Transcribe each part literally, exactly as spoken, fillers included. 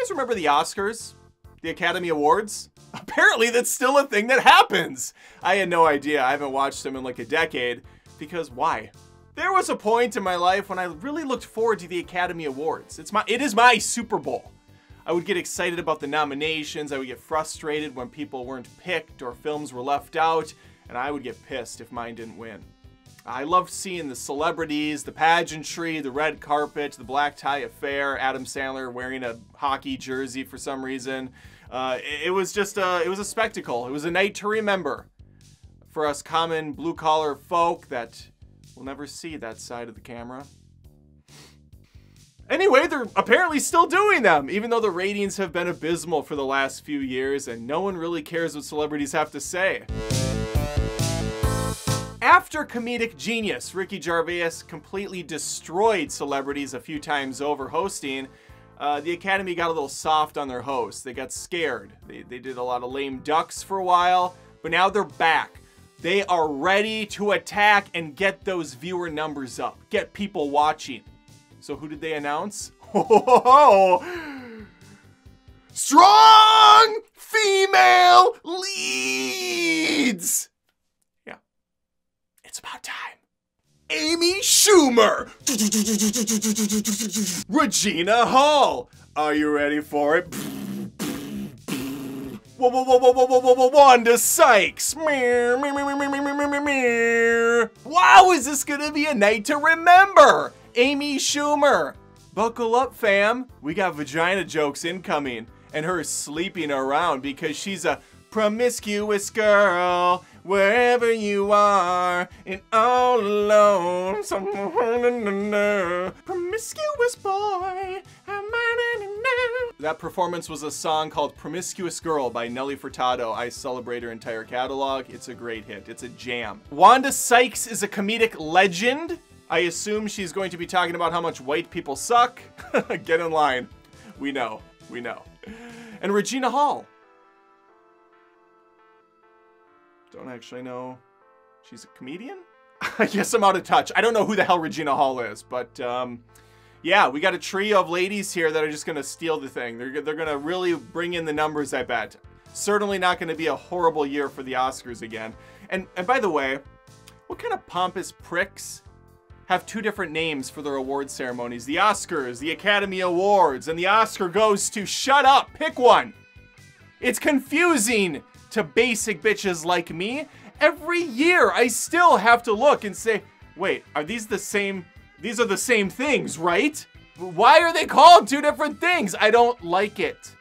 guys remember the Oscars? The Academy Awards? Apparently that's still a thing that happens. I had no idea. I haven't watched them in like a decade, because why? There was a point in my life when I really looked forward to the Academy Awards. It's my, it is my Super Bowl. I would get excited about the nominations. I would get frustrated when people weren't picked or films were left out, and I would get pissed if mine didn't win. I loved seeing the celebrities, the pageantry, the red carpet, the black tie affair, Adam Sandler wearing a hockey jersey for some reason. Uh, it, it was just a, it was a spectacle. It was a night to remember for us common blue-collar folk that will never see that side of the camera. Anyway, they're apparently still doing them, even though the ratings have been abysmal for the last few years and no one really cares what celebrities have to say. After comedic genius Ricky Gervais completely destroyed celebrities a few times over hosting, uh, the Academy got a little soft on their hosts. They got scared. They, they did a lot of lame ducks for a while, but now they're back. They are ready to attack and get those viewer numbers up, get people watching. So who did they announce? Oh, strong female leads! It's about time. Amy Schumer. Regina Hall. Are you ready for it? Wanda Sykes. Wow, is this gonna be a night to remember? Amy Schumer. Buckle up, fam. We got vagina jokes incoming, and her sleeping around because she's a promiscuous girl. Wherever you are, and all alone, promiscuous boy. That performance was a song called Promiscuous Girl by Nelly Furtado. I celebrate her entire catalog. It's a great hit. It's a jam. Wanda Sykes is a comedic legend. I assume she's going to be talking about how much white people suck. Get in line. We know. We know. And Regina Hall. Don't actually know. She's a comedian? I guess I'm out of touch. I don't know who the hell Regina Hall is, but um, yeah, we got a trio of ladies here that are just gonna steal the thing. They're, they're gonna really bring in the numbers, I bet. Certainly not gonna be a horrible year for the Oscars again. And, and by the way, what kind of pompous pricks have two different names for their award ceremonies? The Oscars, the Academy Awards, and the Oscar goes to shut up, pick one. It's confusing to basic bitches like me. Every year I still have to look and say, wait, are these the same? These are the same things, right? Why are they called two different things? I don't like it.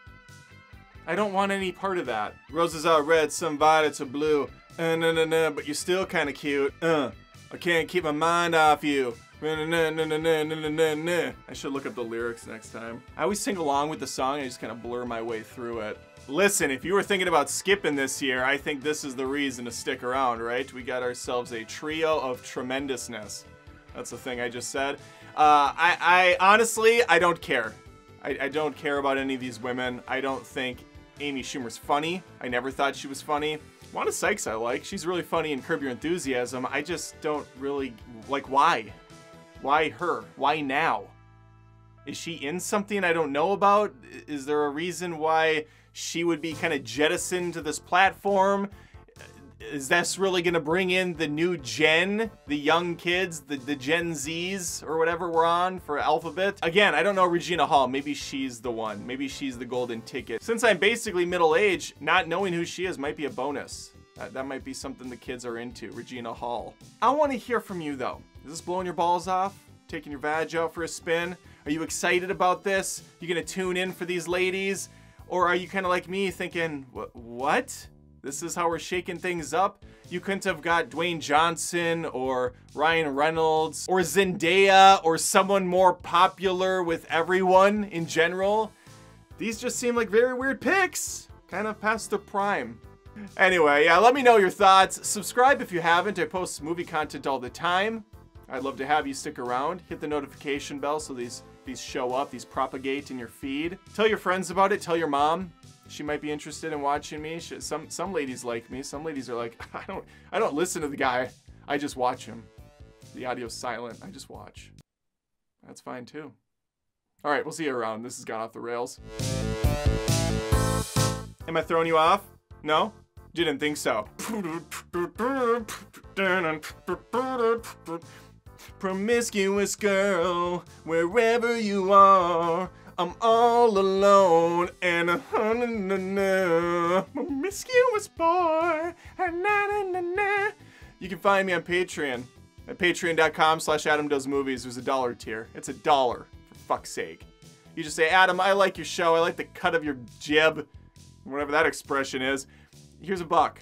I don't want any part of that. Roses are red, some violets are blue. Uh, no, no, no, but you're still kind of cute. Uh, I can't keep my mind off you. No, no, no, no, no, no, no, no. I should look up the lyrics next time. I always sing along with the song. I just kind of blur my way through it. Listen, if you were thinking about skipping this year, I think this is the reason to stick around, right? We got ourselves a trio of tremendousness. That's the thing I just said. Uh, I, I honestly, I don't care. I, I don't care about any of these women. I don't think Amy Schumer's funny. I never thought she was funny. Wanda Sykes I like. She's really funny in Curb Your Enthusiasm. I just don't really, like, why? Why her? Why now? Is she in something I don't know about? Is there a reason why she would be kind of jettisoned to this platform? Is this really gonna bring in the new gen, the young kids, the, the Gen Zs or whatever we're on for alphabet? Again, I don't know Regina Hall. Maybe she's the one. Maybe she's the golden ticket. Since I'm basically middle-aged, not knowing who she is might be a bonus. That, that might be something the kids are into, Regina Hall. I wanna hear from you though. Is this blowing your balls off? Taking your vag out for a spin? Are you excited about this? You gonna tune in for these ladies? Or are you kind of like me thinking, what? This is how we're shaking things up? You couldn't have got Dwayne Johnson or Ryan Reynolds or Zendaya or someone more popular with everyone in general? These just seem like very weird picks, kind of past their prime. Anyway, yeah, let me know your thoughts. Subscribe if you haven't. I post movie content all the time. I'd love to have you stick around. Hit the notification bell so these These show up, these propagate in your feed. Tell your friends about it, tell your mom. She might be interested in watching me. She, some some ladies like me. Some ladies are like, I don't I don't listen to the guy. I just watch him. The audio's silent, I just watch. That's fine too. All right, we'll see you around. This has gone off the rails. Am I throwing you off? No? Didn't think so. Promiscuous girl, wherever you are, I'm all alone and a uh, na, na, na. Promiscuous boy. Uh, na, na, na, na. You can find me on Patreon at patreon dot com slash Adam Does Movies. There's a dollar tier. It's a dollar. For fuck's sake. You just say, Adam, I like your show. I like the cut of your jib. Whatever that expression is. Here's a buck.